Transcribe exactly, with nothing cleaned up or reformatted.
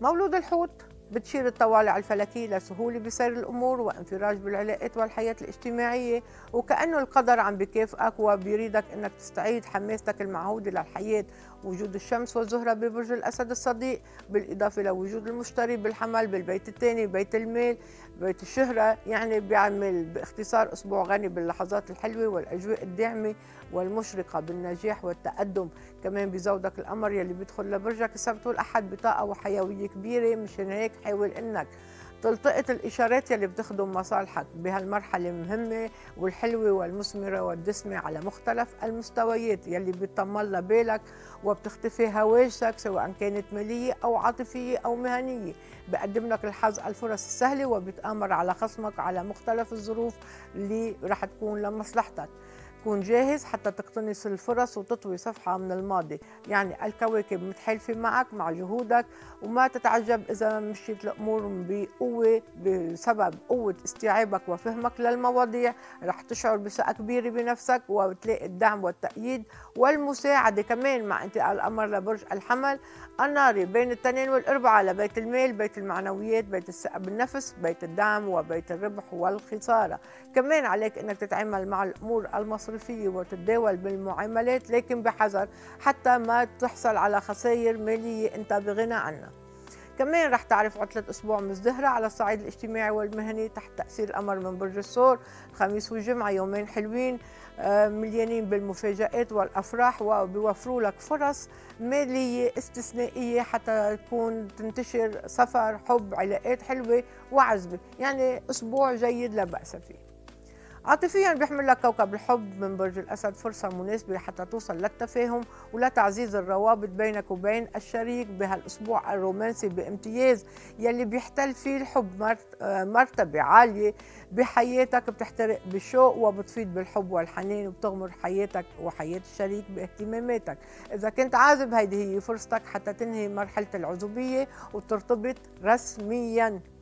مولود الحوت بتشير الطوالع الفلكية لسهولة بسير الأمور وانفراج بالعلاقات والحياة الاجتماعية، وكأنه القدر عم بكافئك وبيريدك أنك تستعيد حماستك المعهودة للحياة. وجود الشمس والزهرة ببرج الأسد الصديق بالإضافة لوجود المشتري بالحمل بالبيت الثاني، بيت المال، بيت الشهرة، يعني بيعمل باختصار أسبوع غني باللحظات الحلوة والأجواء الداعمة والمشرقة بالنجاح والتقدم. كمان بيزودك القمر يلي بيدخل لبرجك السبت والأحد بطاقة وحيوية كبيرة، مشان هيك حاول انك تلتقط الاشارات يلي بتخدم مصالحك بهالمرحله المهمه والحلوه والمثمره والدسمه على مختلف المستويات، يلي بتطمن بالك وبتختفي هواجسك سواء كانت ماليه او عاطفيه او مهنيه. بقدم لك الحظ الفرص السهله وبتامر على خصمك على مختلف الظروف اللي رح تكون لمصلحتك. كون جاهز حتى تقتنص الفرص وتطوي صفحة من الماضي، يعني الكواكب متحالفة معك مع جهودك، وما تتعجب إذا مشيت الأمور بقوة بسبب قوة استيعابك وفهمك للمواضيع. رح تشعر بثقة كبيرة بنفسك وتلاقي الدعم والتأييد والمساعدة. كمان مع انتقال القمر لبرج الحمل الناري بين الاثنين والأربعة لبيت المال، بيت المعنويات، بيت الثقة بالنفس، بيت الدعم وبيت الربح والخسارة. كمان عليك أنك تتعامل مع الأمور المصرفية وتتداول بالمعاملات، لكن بحذر حتى ما تحصل على خسائر مالية انت بغنى عنها. كمان رح تعرف عطلة أسبوع مزدهرة على الصعيد الاجتماعي والمهني تحت تأثير القمر من برج الثور. الخميس والجمعة يومين حلوين مليانين بالمفاجآت والأفراح، وبيوفروا لك فرص مالية استثنائية حتى تكون تنتشر سفر، حب، علاقات حلوة وعزبة، يعني أسبوع جيد لا بأس فيه. عاطفيا بيحمل لك كوكب الحب من برج الاسد فرصه مناسبه حتى توصل للتفاهم ولتعزيز الروابط بينك وبين الشريك بهالاسبوع الرومانسي بامتياز، يلي بيحتل فيه الحب مرتبه عاليه بحياتك، بتحترق بالشوق وبتفيض بالحب والحنان وبتغمر حياتك وحياه الشريك باهتماماتك. اذا كنت عازب هيدي هي فرصتك حتى تنهي مرحله العزوبيه وترتبط رسميا.